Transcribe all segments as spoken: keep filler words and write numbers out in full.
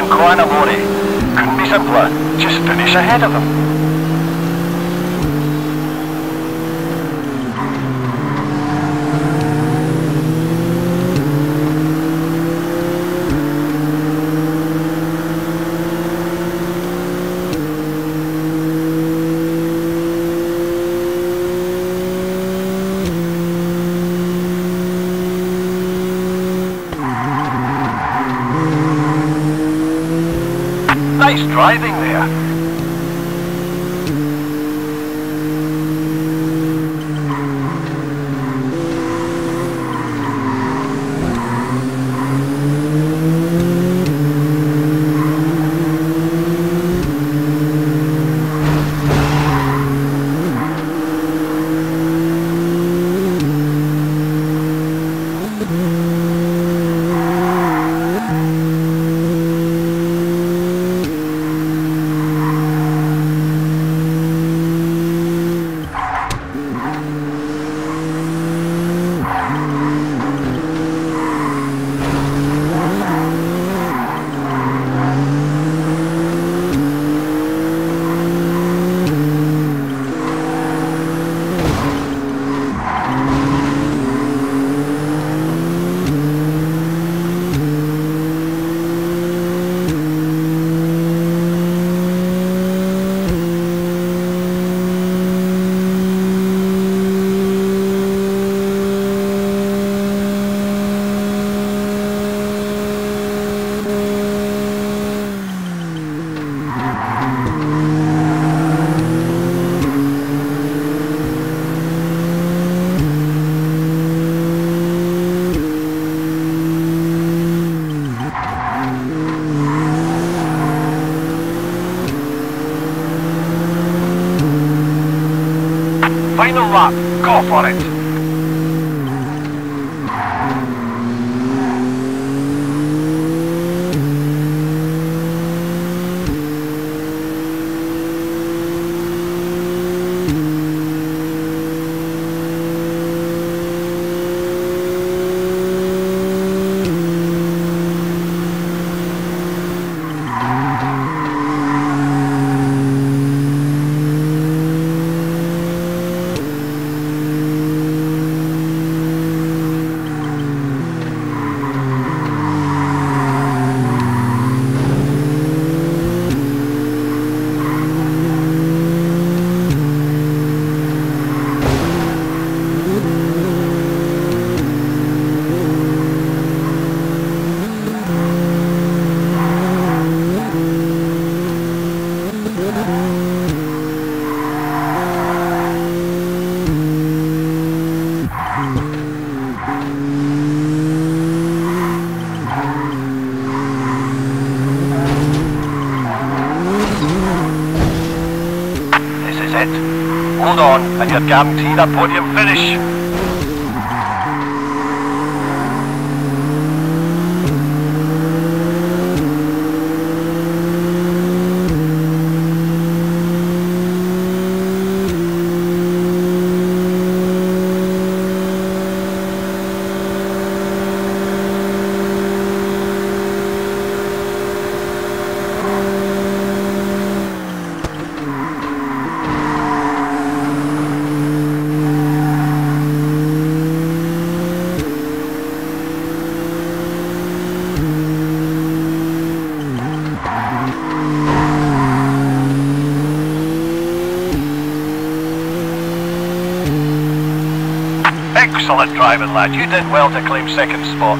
and Koanawore. Couldn't be simpler. Just finish ahead of them. Nice driving there. Final lap, go for it! Hold on, and you're guaranteed a podium finish. Excellent driving, lad. You did well to claim second spot.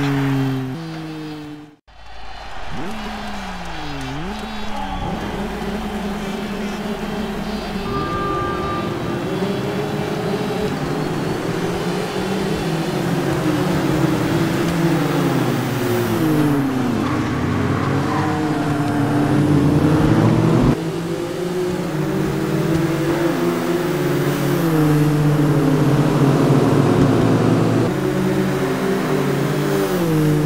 Thank you.